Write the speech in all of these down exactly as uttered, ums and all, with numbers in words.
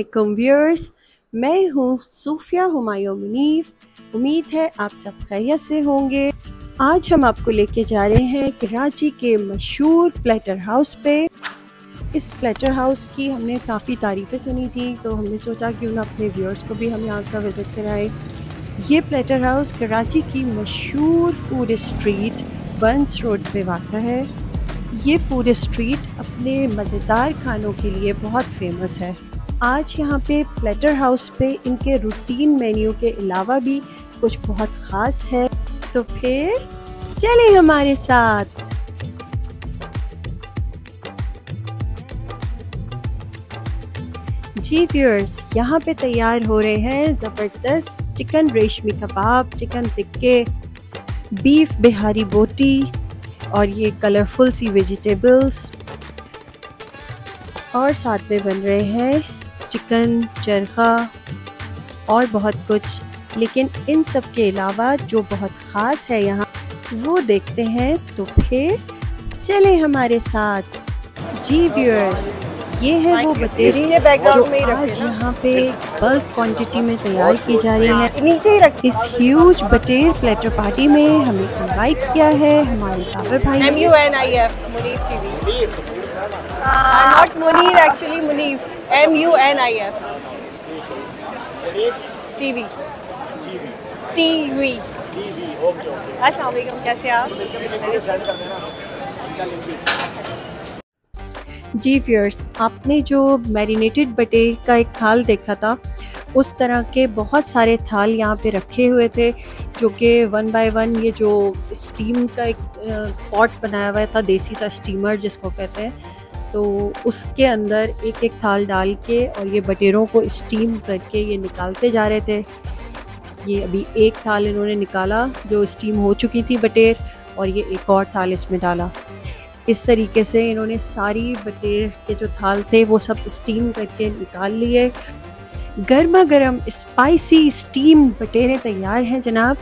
अस्सलामुअलैकुम व्यूअर्स, मैं हूँ सूफिया हमायूं मुनीफ। उम्मीद है आप सब खैरियत से होंगे। आज हम आपको लेके जा रहे हैं कराची के मशहूर प्लेटर हाउस पे। इस प्लेटर हाउस की हमने काफ़ी तारीफ़ें सुनी थी, तो हमने सोचा क्यों ना अपने व्यूअर्स को भी हम यहाँ का विज़िट कराएं। ये प्लेटर हाउस कराची की मशहूर फूड स्ट्रीट बंस रोड पे वाक़ा है। ये फूड स्ट्रीट अपने मज़ेदार खानों के लिए बहुत फेमस है। आज यहाँ पे प्लेटर हाउस पे इनके रूटीन मेन्यू के अलावा भी कुछ बहुत ख़ास है, तो फिर चलें हमारे साथ। जी व्यूअर्स, यहाँ पे तैयार हो रहे हैं ज़बरदस्त चिकन रेशमी कबाब, चिकन टिक्के, बीफ बिहारी बोटी और ये कलरफुल सी वेजिटेबल्स, और साथ में बन रहे हैं चिकन चरखा और बहुत कुछ। लेकिन इन सब के अलावा जो बहुत ख़ास है यहाँ, वो देखते हैं, तो फिर चलें हमारे साथ। जी व्यूअर्स, ये है वो बटेर जो आज यहाँ पे बल्क क्वांटिटी में तैयार की जा रही है। नीचे इस ह्यूज बटेर प्लेटर पार्टी में हमें इनवाइट किया है हमारे बाबर भाई ने। M U N I F Munif TV, not Munir, actually Munif, M U N I F TV TV. अस्सलाम वालेकुम, कैसे आप? जी व्यूअर्स, आपने जो मैरिनेटेड बटेर का एक थाल देखा था, उस तरह के बहुत सारे थाल यहाँ पे रखे हुए थे, जो कि वन बाय वन ये जो स्टीम का एक पॉट बनाया हुआ था, देसी सा स्टीमर जिसको कहते हैं, तो उसके अंदर एक एक थाल डाल के और ये बटेरों को स्टीम करके ये निकालते जा रहे थे। ये अभी एक थाल इन्होंने निकाला जो स्टीम हो चुकी थी बटेर, और ये एक और थाल इसमें डाला। इस तरीके से इन्होंने सारी बटेर के जो थाल थे वो सब स्टीम करके निकाल लिए। गर्मा गर्म स्पाइसी स्टीम बटेरें तैयार हैं जनाब।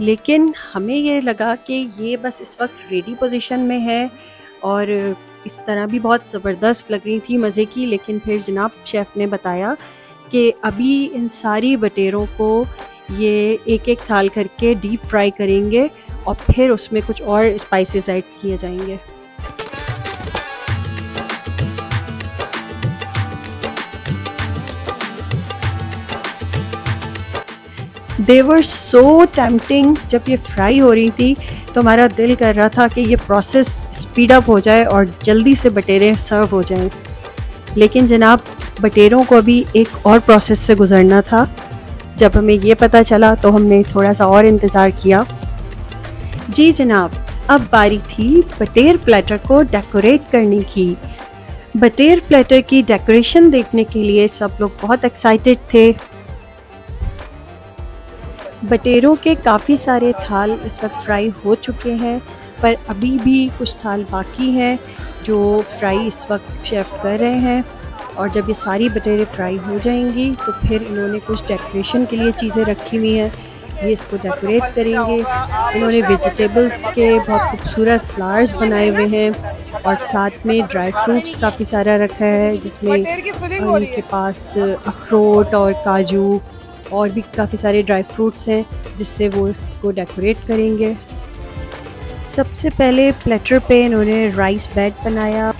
लेकिन हमें ये लगा कि ये बस इस वक्त रेडी पोजीशन में है और इस तरह भी बहुत ज़बरदस्त लग रही थी, मज़े की। लेकिन फिर जनाब शेफ़ ने बताया कि अभी इन सारी बटेरों को ये एक एक थाल करके डीप फ्राई करेंगे और फिर उसमें कुछ और स्पाइसेस ऐड किए जाएंगे। They were so tempting। जब ये फ्राई हो रही थी तो हमारा दिल कर रहा था कि ये प्रोसेस स्पीड अप हो जाए और जल्दी से बटेरें सर्व हो जाएं। लेकिन जनाब बटेरों को अभी एक और प्रोसेस से गुज़रना था। जब हमें ये पता चला तो हमने थोड़ा सा और इंतज़ार किया। जी जनाब, अब बारी थी बटेर प्लेटर को डेकोरेट करने की। बटेर प्लेटर की डेकोरेशन देखने के लिए सब लोग बहुत एक्साइटेड थे। बटेरों के काफ़ी सारे थाल इस वक्त फ्राई हो चुके हैं, पर अभी भी कुछ थाल बाकी हैं जो फ्राई इस वक्त शेफ़ कर रहे हैं। और जब ये सारी बटेरें फ्राई हो जाएंगी तो फिर इन्होंने कुछ डेकोरेशन के लिए चीज़ें रखी हुई हैं, ये इसको डेकोरेट करेंगे। इन्होंने वेजिटेबल्स के बहुत खूबसूरत फ्लावर्स बनाए हुए हैं और साथ में ड्राई फ्रूट्स काफ़ी सारा रखा है, जिसमें इनके पास अखरोट और काजू और भी काफ़ी सारे ड्राई फ्रूट्स हैं जिससे वो इसको डेकोरेट करेंगे। सबसे पहले प्लेटर पे इन्होंने राइस बेड बनाया।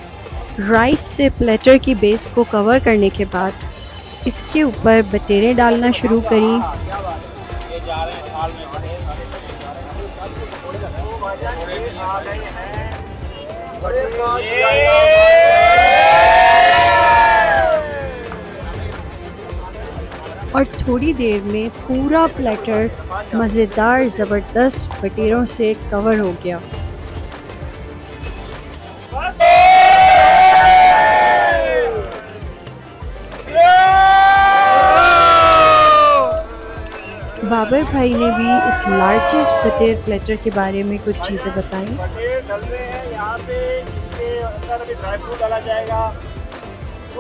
राइस से प्लेटर की बेस को कवर करने के बाद इसके ऊपर बटेरें डालना शुरू करी। और थोड़ी देर में पूरा प्लेटर मज़ेदार ज़बरदस्त बटेरों से कवर हो गया। बाबर भाई ने भी इस लार्जेस्ट बटेर प्लेटर के बारे में कुछ चीज़ें बताई। यहाँ पे इसके अंदर भी ड्राई फ्रूट डाला जाएगा।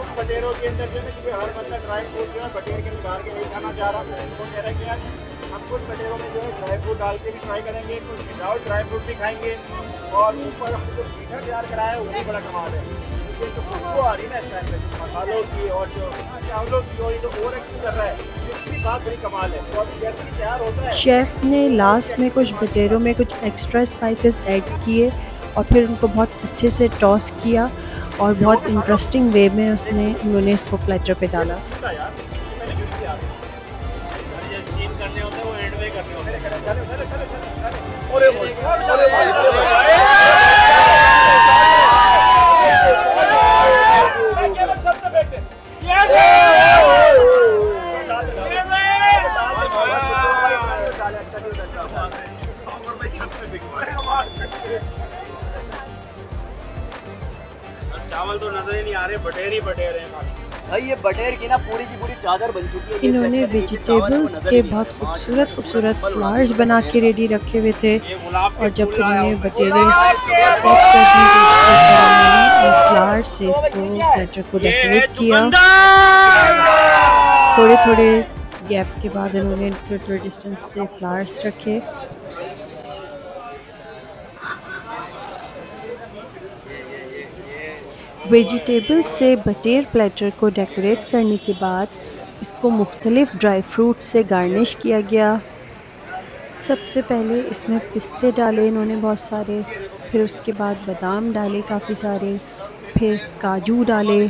उस बटेरों के अंदर जो है हर बंदा ड्राई फ्रूट जो है बटेर के निकाल के नहीं खाना चाह रहा है, वो कह रहा है कि आज हम कुछ बटेरों में जो है ड्राई फ्रूट डाल के भी ट्राई करेंगे, कुछ विदाउट ड्राई फ्रूट भी खाएंगे। और ऊपर हम जो मीठा तैयार कराया है वो भी बड़ा कमाल है। ये तो खुशबू आ रही है ना इस टाइम पे मसालों की और जो चावलों की, और ये जो ओवर एक्टिंग कर रहा है इसकी बात बड़ी कमाल है। और जैसे ही तैयार होता है शेफ़ ने लास्ट में कुछ बटेरों में कुछ एक्स्ट्रा स्पाइसेस ऐड किए और फिर उनको बहुत अच्छे से टॉस किया और बहुत इंटरेस्टिंग वे में उसने उन्होंने इसको प्लेटर पे डाला। चावल तो नजर ही नहीं आ रहे, बटेर ही बटेर हैं भाई। ये बटेर की ना पूरी की पूरी चादर बन चुकी है। इन्होंने वेजिटेबल्स के बहुत खूबसूरत खूबसूरत फ्लावर्स बना के रेडी रखे हुए थे और जब इन्होंने बटेरे फ्लावर्स से इसको प्लेटर को डेकोरेट किया, थोड़े थोड़े गैप के बाद इन्होंने थोड़े थोड़े डिस्टेंस से फ्लावर्स रखे। वेजिटेबल्स से बटेर प्लेटर को डेकोरेट करने के बाद इसको मुख्तलिफ ड्राई फ्रूट से गार्निश किया गया। सबसे पहले इसमें पिस्ते डाले इन्होंने बहुत सारे, फिर उसके बाद बादाम डाले काफ़ी सारे, फिर काजू डाले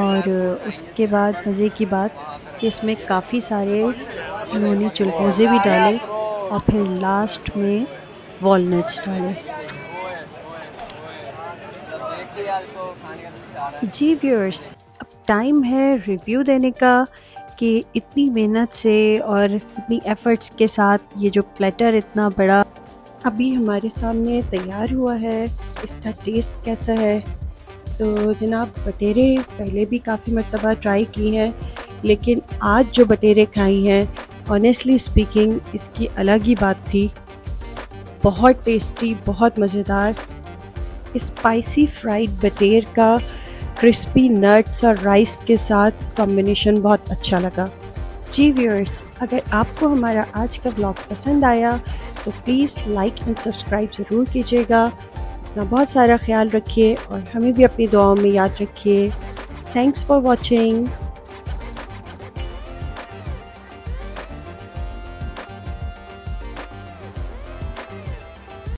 और उसके बाद मज़े की बात कि इसमें काफ़ी सारे इन्होंने चुलगोज़े भी डाले और फिर लास्ट में वॉलनट्स डाले। जी व्यूअर्स, अब टाइम है रिव्यू देने का कि इतनी मेहनत से और इतनी एफ़र्ट्स के साथ ये जो प्लेटर इतना बड़ा अभी हमारे सामने तैयार हुआ है, इसका टेस्ट कैसा है। तो जनाब, बटेरे पहले भी काफ़ी मर्तबा ट्राई की हैं, लेकिन आज जो बटेरे खाई हैं ऑनेस्टली स्पीकिंग इसकी अलग ही बात थी। बहुत टेस्टी, बहुत मज़ेदार स्पाइसी फ्राइड बटेर का क्रिस्पी नट्स और राइस के साथ कॉम्बिनेशन बहुत अच्छा लगा। जी व्यूअर्स, अगर आपको हमारा आज का ब्लॉग पसंद आया तो प्लीज़ लाइक एंड सब्सक्राइब ज़रूर कीजिएगा। अपना बहुत सारा ख्याल रखिए और हमें भी अपनी दुआओं में याद रखिए। Thanks for watching.